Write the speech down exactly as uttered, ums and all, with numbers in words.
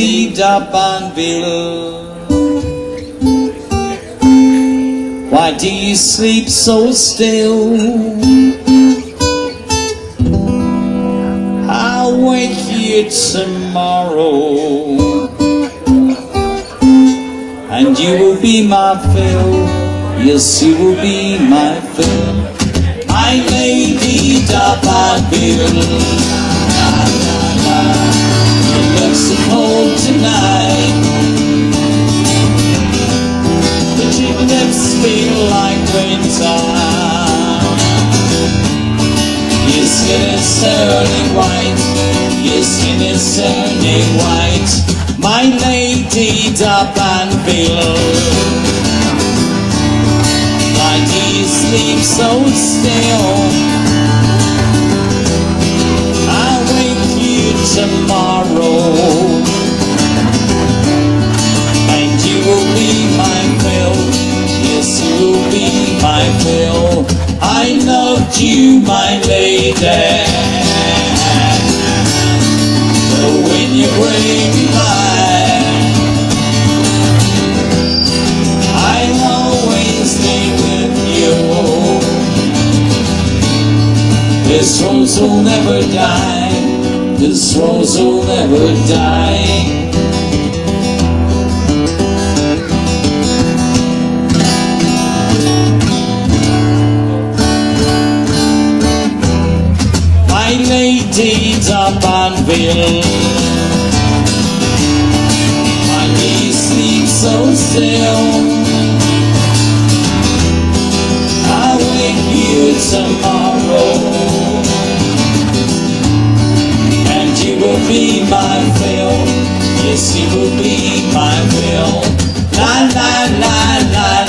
Steve D'arbanville, why do you sleep so still? I'll wait here tomorrow, and you will be my fill. Yes, you will be my fill. My Lady D'arbanville, cold tonight, the chimneys feel like winter. Your skin is turning white, your skin is turning white. My Lady D'arbanville, why do you sleep so still? I'll wake you tomorrow, my will. I loved you, my lady, though when you bring light, I'll always stay with you. This rose will never die, this rose will never die. My Lady D'arbanville, why do you sleep so still? I'll wake you tomorrow, and you will be my will. Yes, you will be my will. La la la la.